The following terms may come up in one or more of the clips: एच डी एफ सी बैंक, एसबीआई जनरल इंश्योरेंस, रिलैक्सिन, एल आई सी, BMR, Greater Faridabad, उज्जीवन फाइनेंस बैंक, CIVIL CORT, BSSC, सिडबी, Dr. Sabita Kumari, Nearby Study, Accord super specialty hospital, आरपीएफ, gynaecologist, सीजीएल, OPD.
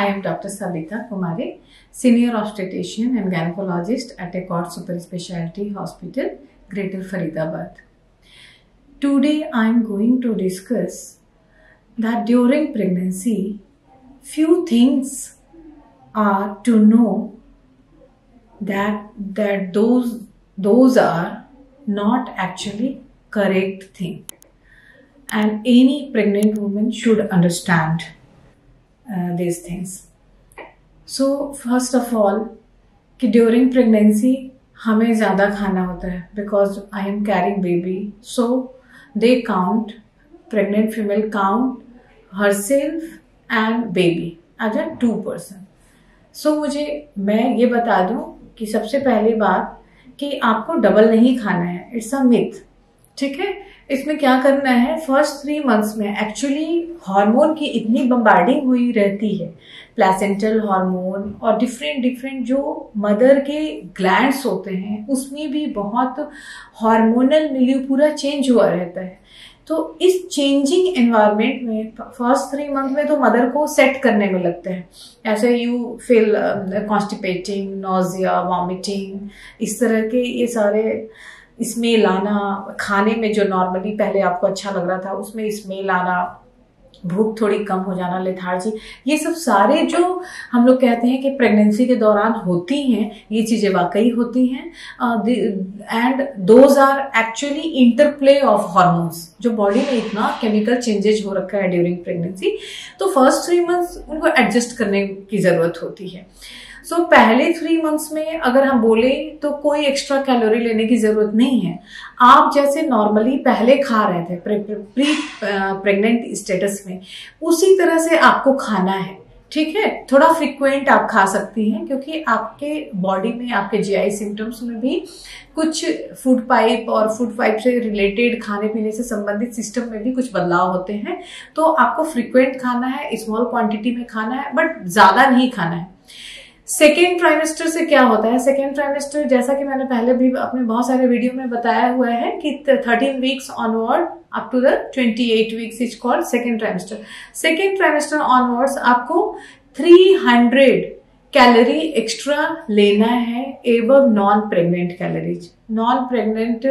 I am Dr. Sabita Kumari, Senior Obstetrician and Gynecologist at Accord Super Specialty Hospital, Greater Faridabad. Today I am going to discuss that during pregnancy, few things are to know that those are not actually correct thing, and any pregnant woman should understand these things. So first of all, कि during pregnancy हमें ज़्यादा खाना होता है because I am carrying baby, so they count, pregnant female count herself and baby as a 2 person. So मैं ये बता दूँ कि सबसे पहली बात कि आपको डबल नहीं खाना है, इट्स अ मिथ, ठीक है। इसमें क्या करना है, फर्स्ट 3 मंथ्स में एक्चुअली हार्मोन की इतनी बम्बार्डिंग हुई रहती है, प्लेसेंटल हार्मोन और डिफरेंट जो मदर के ग्लैंड्स होते हैं उसमें भी बहुत हार्मोनल मिलियू पूरा चेंज हुआ रहता है। तो इस चेंजिंग एनवायरनमेंट में फर्स्ट 3 मंथ में तो मदर को सेट करने में लगता है, ऐसे you feel constipating, nausea, vomiting, इस तरह के ये सारे स्मेल आना, खाने में जो नॉर्मली पहले आपको अच्छा लग रहा था उसमें स्मेल आना, भूख थोड़ी कम हो जाना, लेथार्जी, ये सब सारे जो हम लोग कहते हैं कि प्रेगनेंसी के दौरान होती हैं, ये चीज़ें वाकई होती हैं। And those are actually interplay of hormones, जो बॉडी में इतना केमिकल चेंजेज हो रखा है ड्यूरिंग प्रेगनेंसी, तो फर्स्ट 3 मंथ्स उनको एडजस्ट करने की ज़रूरत होती है। सो पहले 3 मंथ्स में अगर हम बोले तो कोई एक्स्ट्रा कैलोरी लेने की ज़रूरत नहीं है, आप जैसे नॉर्मली पहले खा रहे थे प्री प्रेग्नेंट स्टेटस में उसी तरह से आपको खाना है, ठीक है। थोड़ा फ्रिक्वेंट आप खा सकती हैं क्योंकि आपके बॉडी में, आपके जीआई सिम्टम्स में भी कुछ फूड पाइप और फूड पाइप से रिलेटेड खाने पीने से संबंधित सिस्टम में भी कुछ बदलाव होते हैं, तो आपको फ्रिक्वेंट खाना है, स्मॉल क्वांटिटी में खाना है, बट ज़्यादा नहीं खाना है। सेकेंड ट्राइमेस्टर से क्या होता है, सेकेंड ट्राइमेस्टर जैसा कि मैंने पहले भी अपने बहुत सारे वीडियो में बताया हुआ है कि 13 weeks onward up to the 28 weeks is called second trimester. Second trimester onwards आपको 300 कैलोरी एक्स्ट्रा लेना है above non pregnant calories. Non pregnant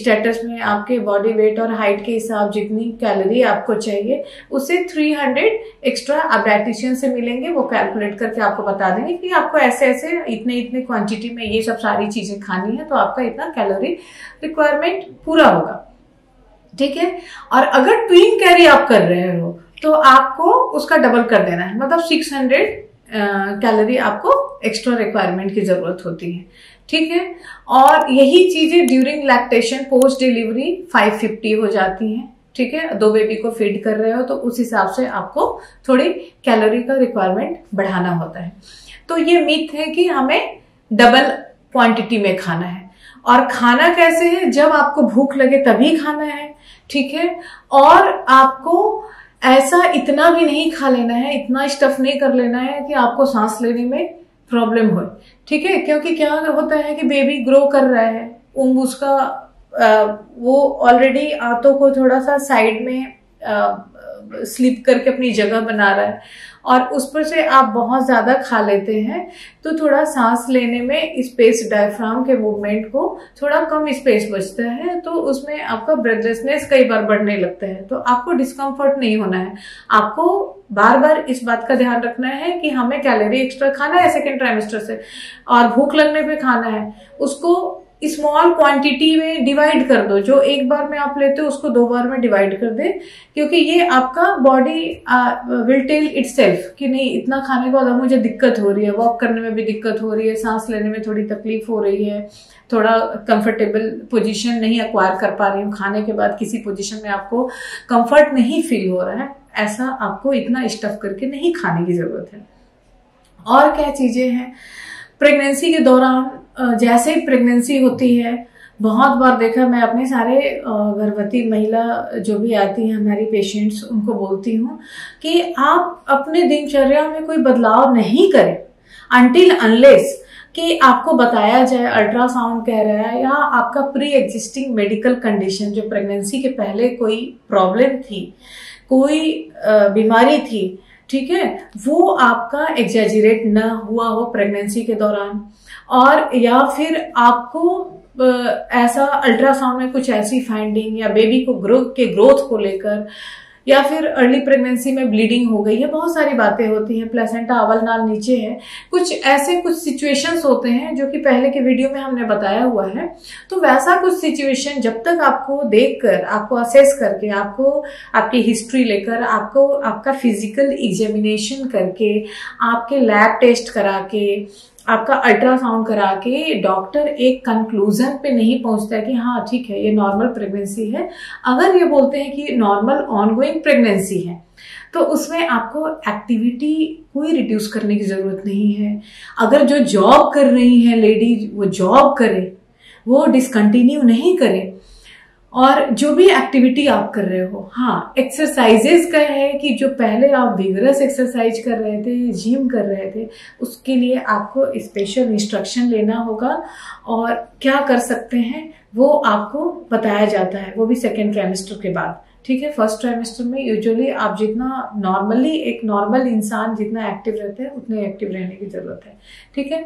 status में आपके बॉडी वेट और हाइट के हिसाब जितनी कैलोरी आपको चाहिए उससे 300 एक्स्ट्रा आप डाइटिशियन से मिलेंगे, वो कैलकुलेट करके आपको बता देंगे कि आपको ऐसे ऐसे इतने क्वांटिटी में ये सब सारी चीज़ें खानी है, तो आपका इतना कैलोरी रिक्वायरमेंट पूरा होगा, ठीक है। और अगर ट्वीन कैरी आप कर रहे हो तो आपको उसका डबल कर देना है, मतलब 600 कैलोरी आपको एक्स्ट्रा रिक्वायरमेंट की ज़रूरत होती है, ठीक है। और यही चीज़ें ड्यूरिंग लैक्टेशन, पोस्ट डिलीवरी 550 हो जाती हैं, ठीक है। दो बेबी को फीड कर रहे हो तो उस हिसाब से आपको थोड़ी कैलोरी का रिक्वायरमेंट बढ़ाना होता है। तो ये मिथ है कि हमें डबल क्वांटिटी में खाना है, और खाना कैसे है, जब आपको भूख लगे तभी खाना है, ठीक है। और आपको ऐसा इतना भी नहीं खा लेना है, इतना स्टफ नहीं कर लेना है कि आपको सांस लेने में प्रॉब्लम हो, ठीक है। क्योंकि क्या होता है कि बेबी ग्रो कर रहा है, उम्ब उसका वो ऑलरेडी आंतों को थोड़ा सा साइड में स्लिप करके अपनी जगह बना रहा है, और उस पर से आप बहुत ज़्यादा खा लेते हैं तो थोड़ा सांस लेने में स्पेस, डायफ्राम के मूवमेंट को थोड़ा कम स्पेस बचता है, तो उसमें आपका ब्रेथलेसनेस कई बार बढ़ने लगता है। तो आपको डिस्कम्फर्ट नहीं होना है, आपको बार बार इस बात का ध्यान रखना है कि हमें कैलोरी एक्स्ट्रा खाना है सेकेंड ट्राइमेस्टर से, और भूख लगने पर खाना है, उसको स्मॉल क्वांटिटी में डिवाइड कर दो, जो एक बार में आप लेते हो उसको 2 बार में डिवाइड कर दे, क्योंकि ये आपका बॉडी विल टेल इटसेल्फ कि नहीं, इतना खाने के बाद मुझे दिक्कत हो रही है, वॉक करने में भी दिक्कत हो रही है, सांस लेने में थोड़ी तकलीफ हो रही है, थोड़ा कंफर्टेबल पोजीशन नहीं एक्वायर कर पा रही हूँ, खाने के बाद किसी पोजीशन में आपको कंफर्ट नहीं फील हो रहा है, ऐसा आपको इतना स्टफ करके नहीं खाने की ज़रूरत है। और क्या चीज़ें हैं प्रेगनेंसी के दौरान, जैसे ही प्रेगनेंसी होती है, बहुत बार देखा, मैं अपने सारे गर्भवती महिला जो भी आती हैं हमारी पेशेंट्स, उनको बोलती हूँ कि आप अपने दिनचर्या में कोई बदलाव नहीं करें अनटिल अनलेस कि आपको बताया जाए, अल्ट्रासाउंड कह रहा है या आपका प्री एग्जिस्टिंग मेडिकल कंडीशन, जो प्रेगनेंसी के पहले कोई प्रॉब्लम थी, कोई बीमारी थी, ठीक है, वो आपका एग्जैजरेट ना हुआ हो प्रेगनेंसी के दौरान, और या फिर आपको ऐसा अल्ट्रासाउंड में कुछ ऐसी फाइंडिंग या बेबी को ग्रोथ को लेकर, या फिर अर्ली प्रेगनेंसी में ब्लीडिंग हो गई है, बहुत सारी बातें होती हैं, प्लेसेंटा अवल नाल नीचे है, कुछ ऐसे सिचुएशंस होते हैं जो कि पहले के वीडियो में हमने बताया हुआ है। तो वैसा कुछ सिचुएशन जब तक आपको देखकर, आपको असेस करके, आपको आपकी हिस्ट्री लेकर, आपको आपका फिजिकल एग्जामिनेशन करके, आपके लैब टेस्ट करा के, आपका अल्ट्रासाउंड करा के डॉक्टर एक कंक्लूजन पे नहीं पहुंचता है कि हाँ ठीक है ये नॉर्मल प्रेगनेंसी है। अगर ये बोलते हैं कि नॉर्मल ऑनगोइंग प्रेगनेंसी है तो उसमें आपको एक्टिविटी कोई रिड्यूस करने की ज़रूरत नहीं है। अगर जो जॉब कर रही है लेडी वो जॉब करे, वो डिसकंटिन्यू नहीं करे, और जो भी एक्टिविटी आप कर रहे हो, हाँ एक्सरसाइजेज का है कि जो पहले आप विगरस एक्सरसाइज कर रहे थे, जिम कर रहे थे, उसके लिए आपको स्पेशल इंस्ट्रक्शन लेना होगा और क्या कर सकते हैं वो आपको बताया जाता है, वो भी सेकेंड ट्राइमेस्टर के बाद। ठीक है, फर्स्ट ट्राइमेस्टर में यूजुअली आप जितना नॉर्मली एक नॉर्मल इंसान जितना एक्टिव रहता है उतने एक्टिव रहने की जरूरत है। ठीक है,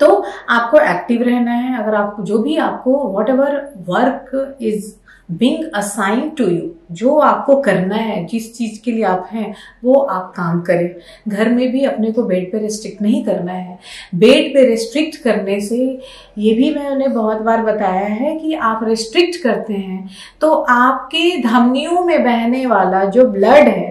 तो आपको एक्टिव रहना है। अगर आपको जो भी आपको whatever work is being assign to you, जो आपको करना है, जिस चीज के लिए आप हैं वो आप काम करें। घर में भी अपने को बेड पे रेस्ट्रिक्ट नहीं करना है। बेड पे रेस्ट्रिक्ट करने से, ये भी मैंने बहुत बार बताया है कि आप रेस्ट्रिक्ट करते हैं तो आपके धमनियों में बहने वाला जो ब्लड है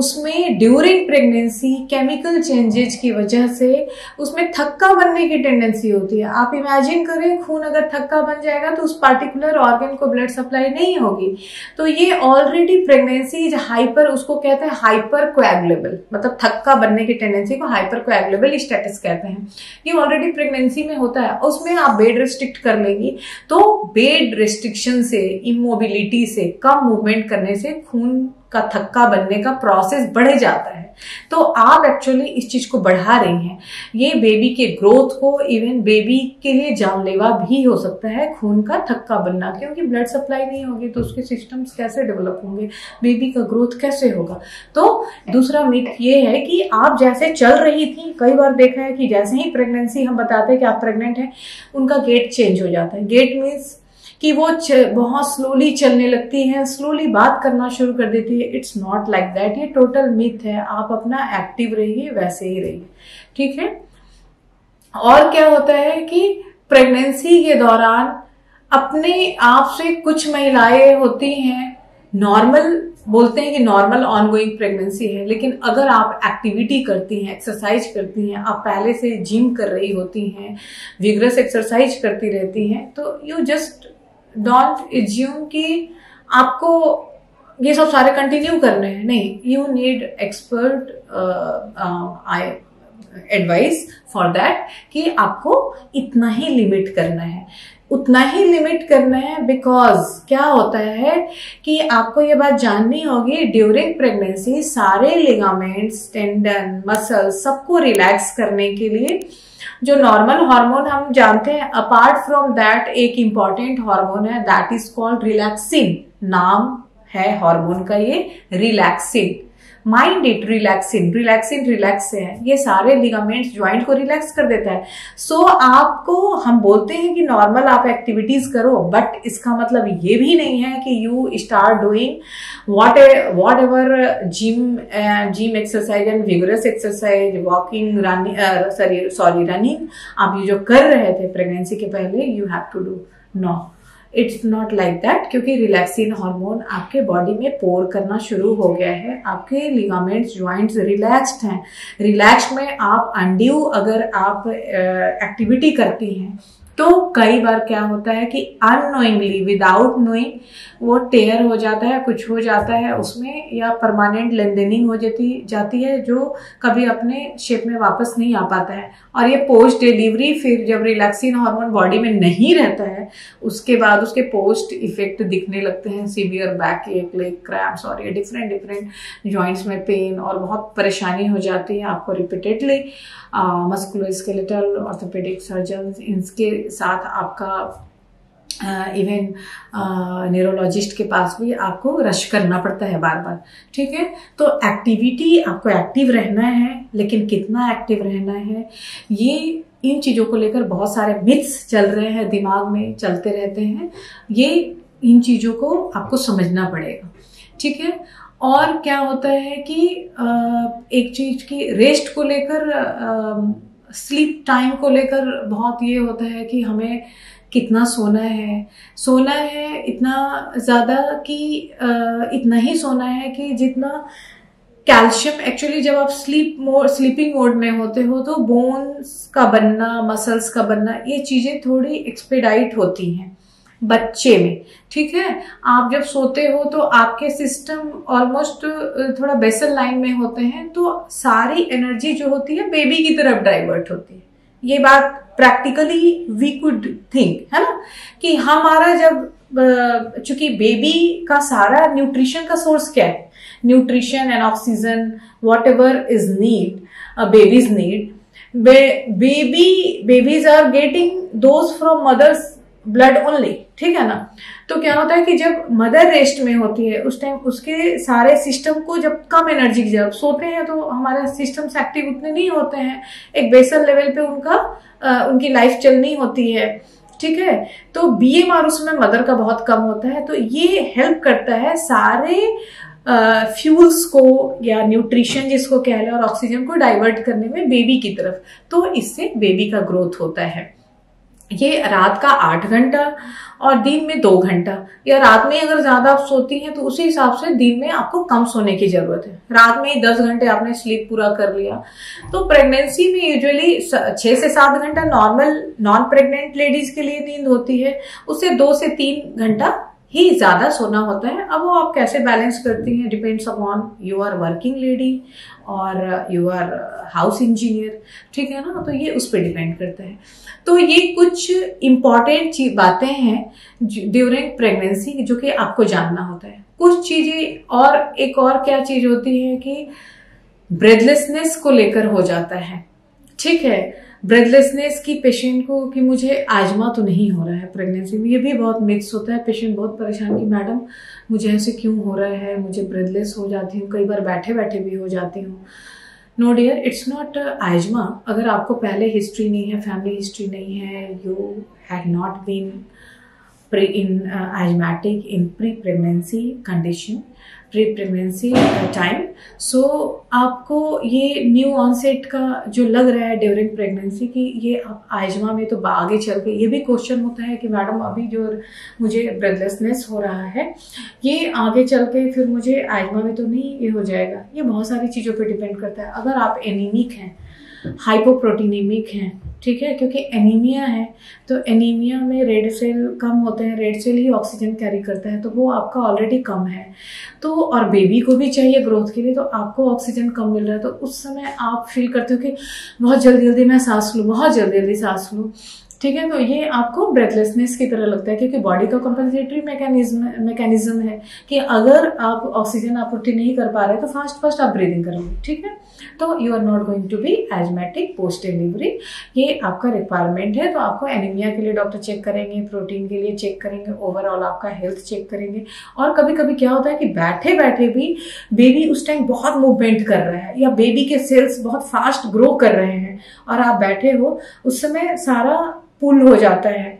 उसमें ड्यूरिंग प्रेगनेंसी केमिकल चेंजेज की वजह से उसमें थक्का बनने की टेंडेंसी होती है। आप इमेजिन करें, खून अगर थक्का बन जाएगा तो उस पार्टिकुलर ऑर्गन को ब्लड सप्लाई नहीं होगी। तो ये ऑलरेडी प्रेगनेंसी इज हाइपर, उसको कहते हैं हाइपर कोएगुलेबल, मतलब थक्का बनने की टेंडेंसी को हाइपर कोएगुलेबल स्टेटस कहते हैं। ये ऑलरेडी प्रेगनेंसी में होता है, उसमें आप बेड रेस्ट्रिक्ट कर लेंगी तो बेड रेस्ट्रिक्शन से, इमोबिलिटी से, कम मूवमेंट करने से खून का थक्का बनने का प्रोसेस बढ़ जाता है। तो आप एक्चुअली इस चीज को बढ़ा रही हैं। ये बेबी के ग्रोथ को, इवन बेबी के लिए जानलेवा भी हो सकता है खून का थक्का बनना, क्योंकि ब्लड सप्लाई नहीं होगी तो उसके सिस्टम्स कैसे डेवलप होंगे, बेबी का ग्रोथ कैसे होगा। तो दूसरा मिथ ये है कि आप जैसे चल रही थी, कई बार देखा है कि जैसे ही प्रेगनेंसी हम बताते हैं कि आप प्रेग्नेंट हैं, उनका गेट चेंज हो जाता है। गेट मीन्स कि वो बहुत स्लोली चलने लगती है, स्लोली बात करना शुरू कर देती है। इट्स नॉट लाइक दैट, ये टोटल मिथ है। आप अपना एक्टिव रहिए, वैसे ही रहिए। ठीक है, और क्या होता है कि प्रेगनेंसी के दौरान अपने आप से कुछ महिलाएं होती हैं, नॉर्मल बोलते हैं कि नॉर्मल ऑनगोइंग प्रेगनेंसी है, लेकिन अगर आप एक्टिविटी करती हैं, एक्सरसाइज करती हैं, आप पहले से जिम कर रही होती हैं, विगरस एक्सरसाइज करती रहती हैं, तो यू जस्ट डोंट एज्यूम कि आपको ये सब सारे कंटिन्यू करने हैं। नहीं, you need expert advice for that कि आपको इतना ही लिमिट करना है, उतना ही लिमिट करना है। बिकॉज क्या होता है कि आपको ये बात जाननी होगी, ड्यूरिंग प्रेगनेंसी सारे लिगामेंट्स, टेंडन, मसल सबको रिलैक्स करने के लिए जो नॉर्मल हार्मोन हम जानते हैं, अपार्ट फ्रॉम दैट एक इम्पॉर्टेंट हार्मोन है, दैट इज कॉल्ड रिलैक्सिन। नाम है हार्मोन का ये, रिलैक्सिन। Mind it, रिलैक्सिन, रिलैक्सिन, relax है, ये सारे लिगामेंट्स ज्वाइंट को रिलैक्स कर देता है। सो आपको हम बोलते हैं कि नॉर्मल आप एक्टिविटीज करो, बट इसका मतलब ये भी नहीं है कि you start doing whatever gym exercise and vigorous exercise, walking, running आप ये जो कर रहे थे प्रेगनेंसी के पहले, you have to do. No, it's not like that, क्योंकि रिलैक्सिन हार्मोन आपके बॉडी में पोर करना शुरू हो गया है, आपके लिगामेंट्स ज्वाइंट्स रिलैक्स्ड हैं। रिलैक्स में आप अनड्यू अगर आप एक्टिविटी करती हैं तो कई बार क्या होता है कि अननोइंगली, विदाउट नोइंग, वो टेयर हो जाता है, कुछ हो जाता है उसमें, या परमानेंट लेंदेनिंग हो जाती है जो कभी अपने शेप में वापस नहीं आ पाता है। और ये पोस्ट डिलीवरी, फिर जब रिलैक्सिन हार्मोन बॉडी में नहीं रहता है उसके बाद उसके पोस्ट इफेक्ट दिखने लगते हैं, severe back ache, leg cramps, और ये डिफरेंट जॉइंट्स में पेन और बहुत परेशानी हो जाती है आपको। रिपीटेडली मस्कुलोस्केलेटल, ऑर्थोपेडिक सर्जन, इसके साथ आपका इवन न्यूरोलॉजिस्ट के पास भी आपको रश करना पड़ता है बार बार, ठीक है। तो एक्टिविटी, आपको एक्टिव रहना है, लेकिन कितना एक्टिव रहना है, ये इन चीज़ों को लेकर बहुत सारे मिथ्स चल रहे हैं, दिमाग में चलते रहते हैं, ये इन चीज़ों को आपको समझना पड़ेगा, ठीक है। और क्या होता है कि एक चीज़ की रेस्ट को लेकर, स्लीप टाइम को लेकर बहुत ये होता है कि हमें कितना सोना है इतना ज़्यादा कि इतना ही सोना है कि जितना कैल्शियम। एक्चुअली जब आप स्लीपिंग मोड में होते हो तो बोन्स का बनना, मसल्स का बनना, ये चीज़ें थोड़ी एक्सपेडाइट होती हैं बच्चे में, ठीक है। आप जब सोते हो तो आपके सिस्टम ऑलमोस्ट थोड़ा बेसल लाइन में होते हैं, तो सारी एनर्जी जो होती है बेबी की तरफ डाइवर्ट होती है। ये बात प्रैक्टिकली वी कुड थिंक, है ना, कि हमारा जब, चूंकि बेबी का सारा न्यूट्रिशन का सोर्स क्या है, nutrition and oxygen whatever is need, babies need, babies are getting those from mother's blood only, ठीक है ना। तो क्या होता है कि जब मदर रेस्ट में होती है उस टाइम उसके सारे सिस्टम को, जब कम एनर्जी की, जब सोते हैं तो हमारे सिस्टम्स एक्टिव उतने नहीं होते हैं, एक बेसल लेवल पे उनकी लाइफ चलनी होती है, ठीक है। तो BMR उसमें मदर का बहुत कम होता है, तो ये हेल्प करता है सारे फ्यूल्स को या न्यूट्रिशन जिसको कह लें और ऑक्सीजन को डाइवर्ट करने में बेबी की तरफ, तो इससे बेबी का ग्रोथ होता है। ये रात का 8 घंटा और दिन में 2 घंटा, या रात में अगर ज़्यादा आप सोती हैं तो उसी हिसाब से दिन में आपको कम सोने की ज़रूरत है। रात में 10 घंटे आपने स्लीप पूरा कर लिया, तो प्रेगनेंसी में यूजुअली 6 से 7 घंटा नॉर्मल नॉन प्रेग्नेंट लेडीज़ के लिए नींद होती है, उससे 2 से 3 घंटा ही ज़्यादा सोना होता है। अब वो आप कैसे बैलेंस करती हैं, depends upon you are working lady और यू आर हाउस इंजीनियर, ठीक है ना, तो ये उस पर डिपेंड करता है। तो ये कुछ इम्पॉर्टेंट बातें हैं ड्यूरिंग प्रेगनेंसी जो कि आपको जानना होता है। कुछ चीज़ें और, एक और क्या चीज़ होती है कि ब्रेथलेसनेस को लेकर हो जाता है, ठीक है। ब्रेथलेसनेस की पेशेंट को कि मुझे आजमा तो नहीं हो रहा है प्रेगनेंसी में, ये भी बहुत मिक्स होता है। पेशेंट बहुत परेशान कि मैडम मुझे ऐसे क्यों हो रहा है, मुझे ब्रेथलेस हो जाती हूँ, कई बार बैठे बैठे भी हो जाती हूँ। नो डियर, इट्स नॉट आजमा। अगर आपको पहले हिस्ट्री नहीं है, फैमिली हिस्ट्री नहीं है, you had not been in asthmatic in pre pregnancy condition, pre pregnancy time, so आपको ये न्यू ऑनसेट का जो लग रहा है ड्यूरिंग प्रेगनेंसी की, ये आप आजमा में तो आगे चल के, ये भी क्वेश्चन होता है कि मैडम अभी जो मुझे ब्रेथलेसनेस हो रहा है ये आगे चल के फिर मुझे आजमा में तो नहीं ये हो जाएगा। ये बहुत सारी चीज़ों पे डिपेंड करता है। अगर आप एनीमिक हैं, हाइपोप्रोटीनेमिक हैं, ठीक है, क्योंकि एनीमिया है, तो एनीमिया में रेड सेल कम होते हैं, रेड सेल ही ऑक्सीजन कैरी करता है, तो वो आपका ऑलरेडी कम है, तो और बेबी को भी चाहिए ग्रोथ के लिए, तो आपको ऑक्सीजन कम मिल रहा है, तो उस समय आप फील करते हो कि बहुत जल्दी जल्दी मैं सांस लूँ, बहुत जल्दी जल्दी सांस लूँ, ठीक है। तो ये आपको ब्रेथलेसनेस की तरह लगता है, क्योंकि बॉडी का कंपनसेटरी मैकेनिज्म है कि अगर आप ऑक्सीजन आपूर्ति नहीं कर पा रहे तो फास्ट आप ब्रीदिंग करोगे, ठीक है। तो you are not going to be asthmatic post delivery, ये आपका रिक्वायरमेंट है। तो आपको एनीमिया के लिए डॉक्टर चेक करेंगे, प्रोटीन के लिए चेक करेंगे, ओवरऑल आपका हेल्थ चेक करेंगे। और कभी कभी क्या होता है कि बैठे बैठे भी बेबी उस टाइम बहुत मूवमेंट कर रहा है, या बेबी के सेल्स बहुत फास्ट ग्रो कर रहे हैं और आप बैठे हो, उस समय सारा पुल हो जाता है,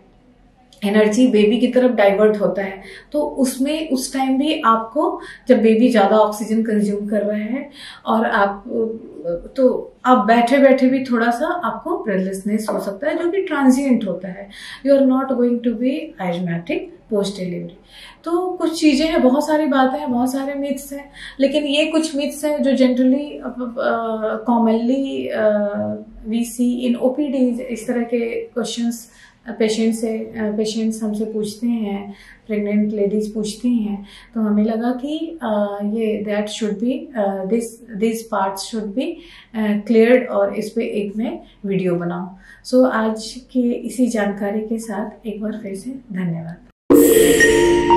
एनर्जी बेबी की तरफ डाइवर्ट होता है। तो उसमें उस टाइम भी आपको, जब बेबी ज़्यादा ऑक्सीजन कंज्यूम कर रहे हैं और आप तो आप बैठे बैठे भी थोड़ा सा आपको ब्रेथलेसनेस हो सकता है, जो कि ट्रांजिएंट होता है। You are not going to be asthmatic post delivery. तो कुछ चीज़ें हैं, बहुत सारी बातें हैं, बहुत सारे मिथ्स हैं, लेकिन ये कुछ मिथ्स हैं जो generally commonly we see in OPDs। इस तरह के क्वेश्चंस पेशेंट्स हमसे पूछते हैं, प्रेग्नेंट लेडीज़ पूछती हैं, तो हमें लगा कि ये that should be this parts should be cleared, और इस पे एक मैं वीडियो बनाऊँ। सो आज के इसी जानकारी के साथ एक बार फिर से धन्यवाद।